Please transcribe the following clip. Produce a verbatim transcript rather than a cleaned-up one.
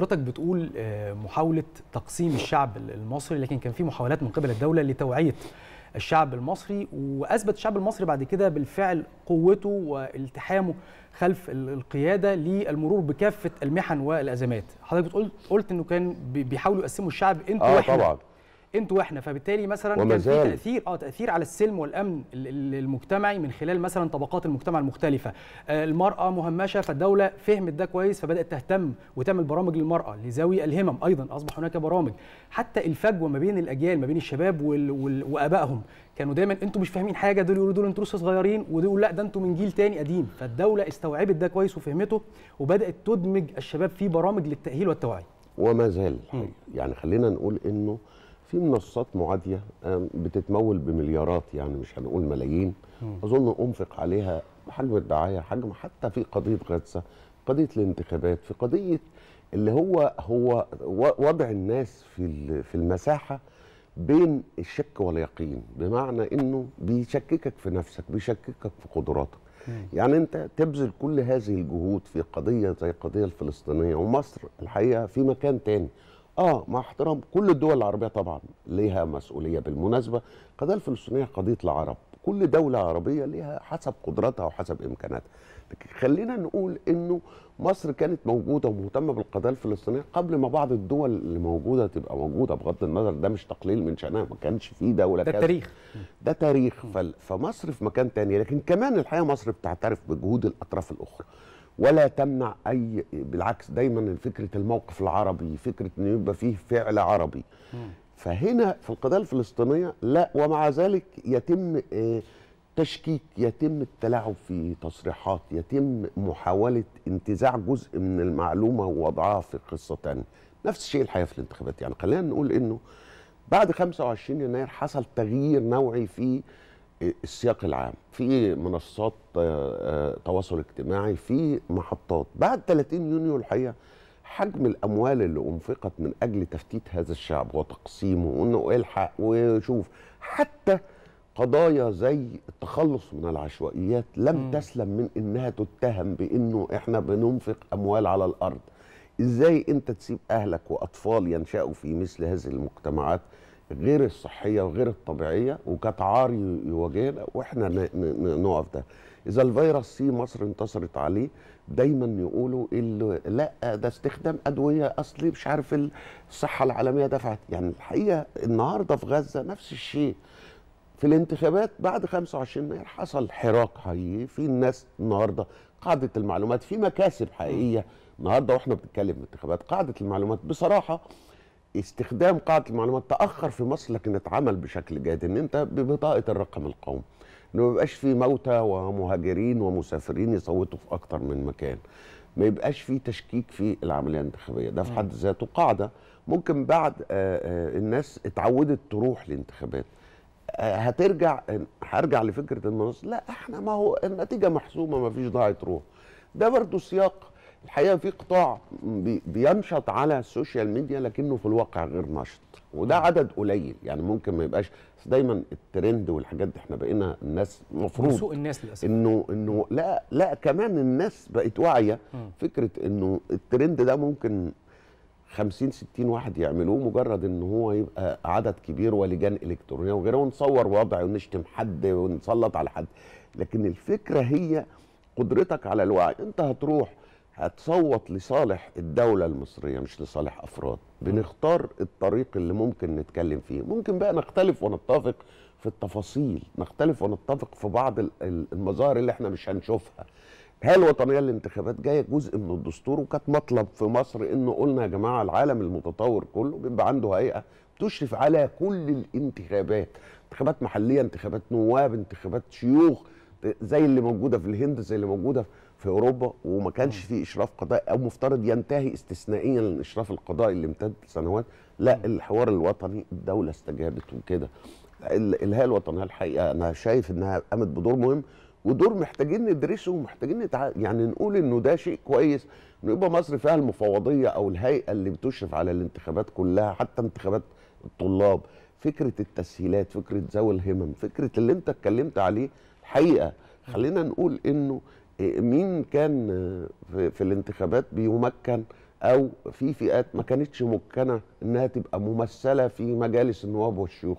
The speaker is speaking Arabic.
حضرتك بتقول محاولة تقسيم الشعب المصري، لكن كان في محاولات من قبل الدولة لتوعية الشعب المصري، وأثبت الشعب المصري بعد كده بالفعل قوته والتحامه خلف القيادة للمرور بكافة المحن والأزمات. حضرتك بتقول قلت إنه كان بيحاولوا يقسموا الشعب انتوا آه واحنا طبعا انتوا واحنا، فبالتالي مثلا كان في تأثير اه تأثير على السلم والأمن المجتمعي من خلال مثلا طبقات المجتمع المختلفة. المرأة مهمشة، فالدولة فهمت ده كويس فبدأت تهتم وتعمل برامج للمرأة لذوي الهمم، أيضا أصبح هناك برامج. حتى الفجوة ما بين الأجيال، ما بين الشباب وآبائهم، كانوا دايما انتوا مش فاهمين حاجة، دول يقولوا دول انتوا لسه صغيرين، ودول يقولوا لا ده انتوا من جيل تاني قديم. فالدولة استوعبت ده كويس وفهمته وبدأت تدمج الشباب في برامج للتأهيل والتوعية. وما زال يعني خلينا نقول إنه في منصات معادية بتتمول بمليارات، يعني مش هنقول ملايين، أظن أنفق عليها حجم الدعاية، حجم حتى في قضية غزة، قضية الانتخابات، في قضية اللي هو هو وضع الناس في في المساحة بين الشك واليقين، بمعنى إنه بيشككك في نفسك، بيشككك في قدراتك. يعني أنت تبذل كل هذه الجهود في قضية زي القضية الفلسطينية، ومصر الحقيقة في مكان تاني. اه مع احترام كل الدول العربيه طبعا ليها مسؤوليه، بالمناسبه القضيه الفلسطينيه قضيه العرب، كل دوله عربيه ليها حسب قدراتها وحسب امكاناتها، لكن خلينا نقول انه مصر كانت موجوده ومهتمه بالقضيه الفلسطينيه قبل ما بعض الدول اللي موجوده تبقى موجوده، بغض النظر ده مش تقليل من شأنها، ما كانش في دوله كده، ده تاريخ، ده تاريخ. فمصر في مكان تاني، لكن كمان الحقيقه مصر بتعترف بجهود الاطراف الاخرى ولا تمنع أي، بالعكس دايما فكرة الموقف العربي، فكرة أن يبقى فيه فعل عربي. فهنا في القضية الفلسطينية لا، ومع ذلك يتم تشكيك، يتم التلاعب في تصريحات، يتم محاولة انتزاع جزء من المعلومة ووضعها في قصة تانية. نفس الشيء الحقيقة في الانتخابات، يعني خلينا نقول أنه بعد خمسة وعشرين يناير حصل تغيير نوعي في السياق العام، في منصات تواصل اجتماعي، في محطات. بعد ثلاثين يونيو الحقيقه حجم الاموال اللي انفقت من اجل تفتيت هذا الشعب وتقسيمه وانه الحق وشوف، حتى قضايا زي التخلص من العشوائيات لم م. تسلم من انها تتهم بانه احنا بننفق اموال على الارض. ازاي انت تسيب اهلك واطفال ينشأوا في مثل هذه المجتمعات غير الصحية وغير الطبيعية وكتعار يواجهنا واحنا نقف؟ ده إذا الفيروس سي مصر انتصرت عليه، دايما يقولوا لا ده استخدام أدوية أصلي مش عارف الصحة العالمية دفعت. يعني الحقيقة النهاردة في غزة نفس الشيء. في الانتخابات بعد خمسة وعشرين يناير حصل حراك حقيقي في الناس. النهاردة قاعدة المعلومات في مكاسب حقيقية، النهاردة واحنا بنتكلم بالانتخابات قاعدة المعلومات بصراحة، استخدام قاعدة المعلومات تأخر في مصر لكن اتعمل بشكل جاد، ان انت ببطاقة الرقم القومي انه ما يبقاش في موتى ومهاجرين ومسافرين يصوتوا في اكتر من مكان، ما يبقاش في تشكيك في العملية الانتخابية. ده في حد ذاته قاعدة ممكن بعد آآ آآ الناس اتعودت تروح لانتخابات. هترجع هرجع لفكرة المنصة، لا احنا ما هو النتيجة محسومة ما فيش داعي تروح. ده برضه سياق الحقيقه في قطاع بينشط على السوشيال ميديا لكنه في الواقع غير نشط، وده عدد قليل. يعني ممكن ما يبقاش دايما الترند والحاجات دي، احنا بقينا الناس المفروض سوق الناس للاسف انه انه لا لا كمان الناس بقت واعيه فكره انه الترند ده ممكن خمسين ستين واحد يعملوه مجرد ان هو يبقى عدد كبير ولجان الكترونيه وغيره ونصور وضع ونشتم حد ونسلط على حد، لكن الفكره هي قدرتك على الوعي. انت هتروح هتصوت لصالح الدولة المصرية مش لصالح أفراد. بنختار الطريق اللي ممكن نتكلم فيه، ممكن بقى نختلف ونتفق في التفاصيل، نختلف ونتفق في بعض المظاهر اللي احنا مش هنشوفها. الهيئة الوطنية للانتخابات جاية جزء من الدستور، وكانت مطلب في مصر انه قلنا يا جماعة العالم المتطور كله بيبقى عنده هيئة تشرف على كل الانتخابات، انتخابات محلية، انتخابات نواب، انتخابات شيوخ، زي اللي موجودة في الهند، زي اللي موجودة في أوروبا. وما كانش في إشراف قضائي، أو مفترض ينتهي استثنائيا الإشراف القضائي اللي امتد سنوات. لا، الحوار الوطني الدولة استجابت وكده. الهيئة الوطنية الحقيقة أنا شايف إنها قامت بدور مهم، ودور محتاجين ندرسه ومحتاجين نتع... يعني نقول إنه ده شيء كويس إنه يبقى مصر فيها المفوضية أو الهيئة اللي بتشرف على الانتخابات كلها، حتى انتخابات الطلاب، فكرة التسهيلات، فكرة ذوي الهمم، فكرة اللي أنت اتكلمت عليه. الحقيقة خلينا نقول إنه مين كان في الانتخابات بيمكن او في فئات ما كانتش ممكنه انها تبقى ممثله في مجالس النواب والشيوخ.